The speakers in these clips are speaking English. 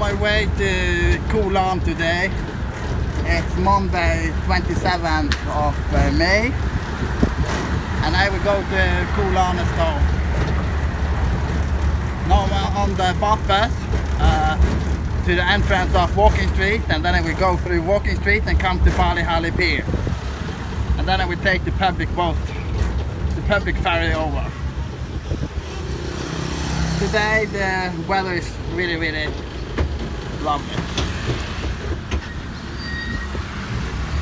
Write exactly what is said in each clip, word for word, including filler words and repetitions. on my way to Koh Larn today. It's Monday twenty-seventh of May and I will go to Koh Larn now. Now I'm on the Baht bus uh, to the entrance of Walking Street, and then I will go through Walking Street and come to Bali Hai Pier. And then I will take the public boat, the public ferry over. Today the weather is really, really lovely.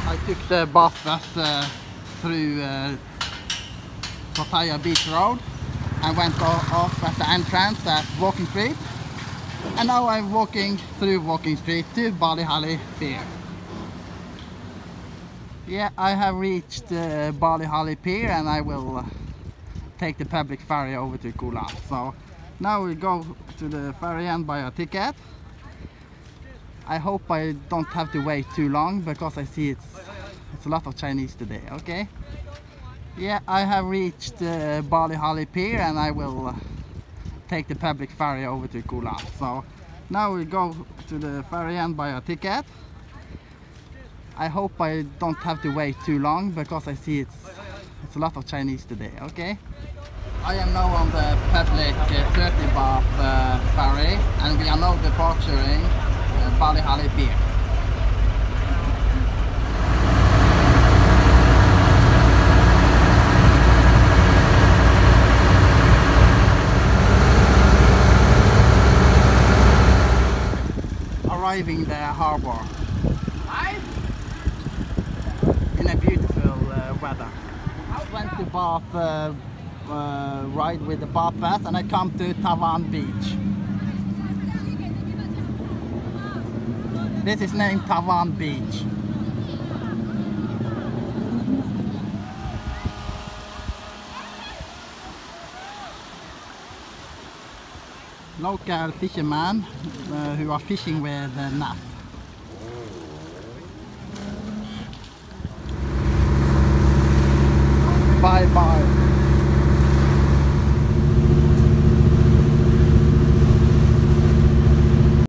I took the Bath bus uh, through uh, Pattaya Beach Road and went off at the entrance at Walking Street. And now I'm walking through Walking Street to Bali Hai Pier. Yeah, I have reached uh, Bali Hai Pier and I will uh, take the public ferry over to Kualaam. So now we'll go to the ferry and buy a ticket. I hope I don't have to wait too long because I see it's, it's a lot of Chinese today, okay? Yeah, I have reached uh, Bali Hai Pier and I will uh, take the public ferry over to Kualaam. So now we'll go to the ferry and buy a ticket. I hope I don't have to wait too long because I see it's, it's a lot of Chinese today, okay? I am now on the public uh, thirty baht uh, ferry and we are now departing uh, Bali Hai Pier. Arriving the harbour in a beautiful uh, weather. twenty baht uh, Uh, ride with the Baht bus, and I come to Tawaen Beach. This is named Tawaen Beach. Local fishermen uh, who are fishing with a net. Bye bye.